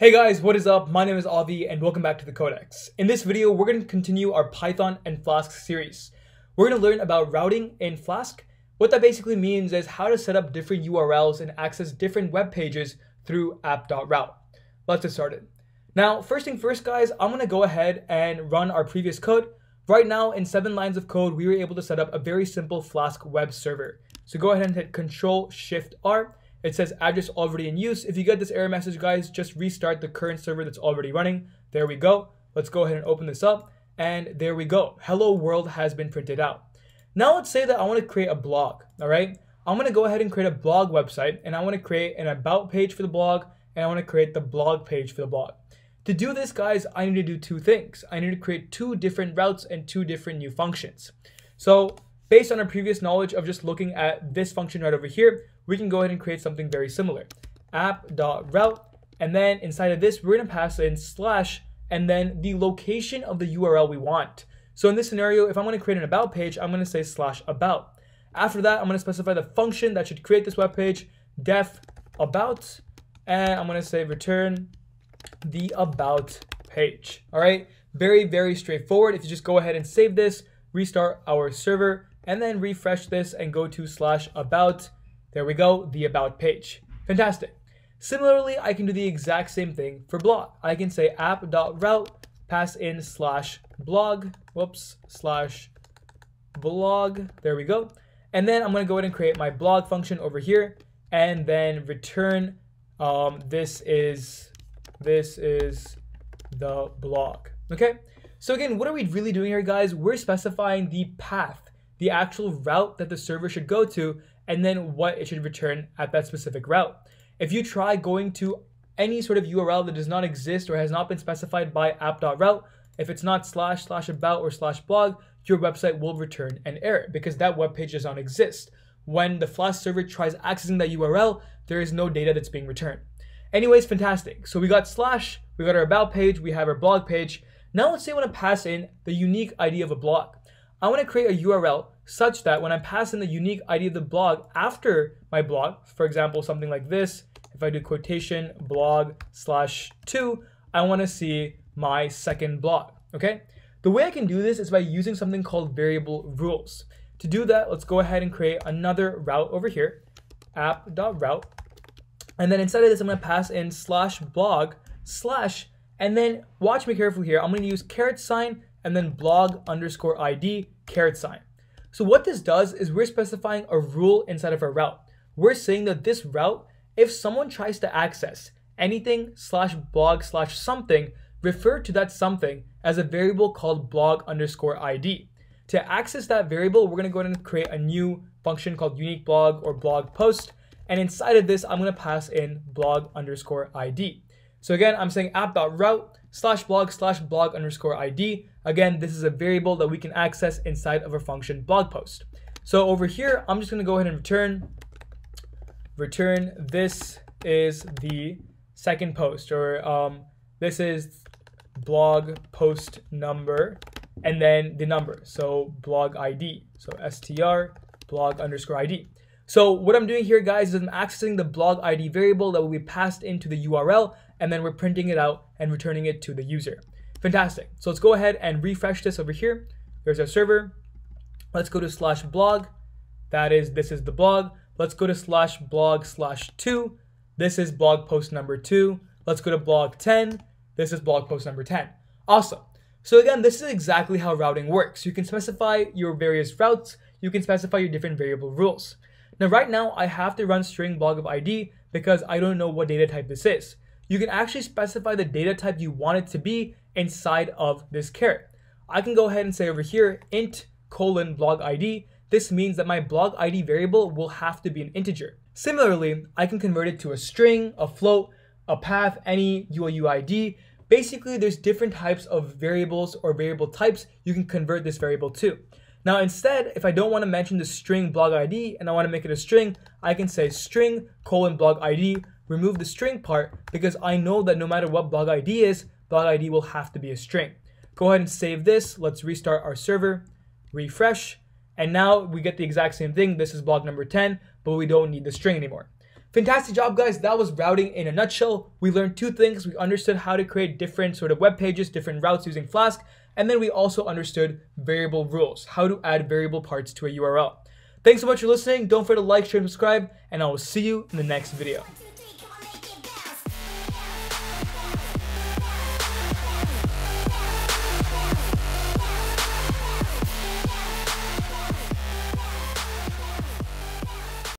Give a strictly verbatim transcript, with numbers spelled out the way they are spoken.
Hey guys, what is up? My name is Avi and welcome back to the Codex. In this video, we're going to continue our Python and Flask series. We're going to learn about routing in Flask. What that basically means is how to set up different U R Ls and access different web pages through app.route. Let's get started. Now, first thing first guys, I'm going to go ahead and run our previous code. Right now, in seven lines of code, we were able to set up a very simple Flask web server. So go ahead and hit Control Shift R. It says address already in use. If you get this error message, guys, just restart the current server that's already running. There we go. Let's go ahead and open this up. And there we go. Hello world has been printed out. Now let's say that I want to create a blog. All right. I'm going to go ahead and create a blog website, and I want to create an about page for the blog, and I want to create the blog page for the blog. To do this, guys, I need to do two things. I need to create two different routes and two different new functions. So based on our previous knowledge of just looking at this function right over here, we can go ahead and create something very similar. App.route, and then inside of this, we're gonna pass in slash, and then the location of the U R L we want. So in this scenario, if I'm gonna create an about page, I'm gonna say slash about. After that, I'm gonna specify the function that should create this web page, def about, and I'm gonna say return the about page. All right, very, very straightforward. If you just go ahead and save this, restart our server, and then refresh this and go to slash about. There we go, the about page. Fantastic. Similarly, I can do the exact same thing for blog. I can say app.route, pass in slash blog, whoops, slash blog. There we go. And then I'm going to go ahead and create my blog function over here and then return. Um, this is, this is the blog. Okay. So again, what are we really doing here, guys? We're specifying the path, the actual route that the server should go to, and then what it should return at that specific route. If you try going to any sort of U R L that does not exist or has not been specified by app.route, if it's not slash, slash about, or slash blog, your website will return an error because that web page does not exist. When the Flask server tries accessing that U R L, there is no data that's being returned. Anyways, fantastic. So we got slash, we got our about page, we have our blog page. Now let's say I want to pass in the unique I D of a blog. I want to create a U R L such that when I pass in the unique I D of the blog after my blog, for example, something like this, if I do quotation blog slash two, I want to see my second blog, okay? The way I can do this is by using something called variable rules. To do that, let's go ahead and create another route over here, app.route. And then inside of this, I'm going to pass in slash blog slash, and then watch me carefully here. I'm going to use caret sign, and then blog underscore I D caret sign. So what this does is we're specifying a rule inside of our route. We're saying that this route, if someone tries to access anything slash blog slash something, refer to that something as a variable called blog underscore I D. To access that variable, we're going to go ahead and create a new function called unique blog or blog post. And inside of this, I'm going to pass in blog underscore I D. So again, I'm saying app.route slash blog slash blog underscore I D. Again, this is a variable that we can access inside of our function blog post. So over here, I'm just going to go ahead and return, return this is the second post, or um, this is blog post number, and then the number. So blog I D, so str blog underscore I D. So what I'm doing here, guys, is I'm accessing the blog I D variable that will be passed into the U R L, and then we're printing it out and returning it to the user. Fantastic. So let's go ahead and refresh this over here. There's our server. Let's go to slash blog. That is, this is the blog. Let's go to slash blog slash two. This is blog post number two. Let's go to blog ten. This is blog post number ten. Awesome. So again, this is exactly how routing works. You can specify your various routes. You can specify your different variable rules. Now, right now, I have to run string blog of I D because I don't know what data type this is. You can actually specify the data type you want it to be inside of this caret. I can go ahead and say over here, int colon blog I D. This means that my blog I D variable will have to be an integer. Similarly, I can convert it to a string, a float, a path, any U U I D. Basically, there's different types of variables or variable types you can convert this variable to. Now, instead, if I don't want to mention the string blog I D and I want to make it a string, I can say string colon blog I D, remove the string part because I know that no matter what blog I D is, blog I D will have to be a string. Go ahead and save this. Let's restart our server, refresh, and now we get the exact same thing. This is blog number ten, but we don't need the string anymore. Fantastic job, guys. That was routing in a nutshell. We learned two things. We understood how to create different sort of web pages, different routes using Flask. And then we also understood variable rules, how to add variable parts to a U R L. Thanks so much for listening. Don't forget to like, share, and subscribe, and I will see you in the next video.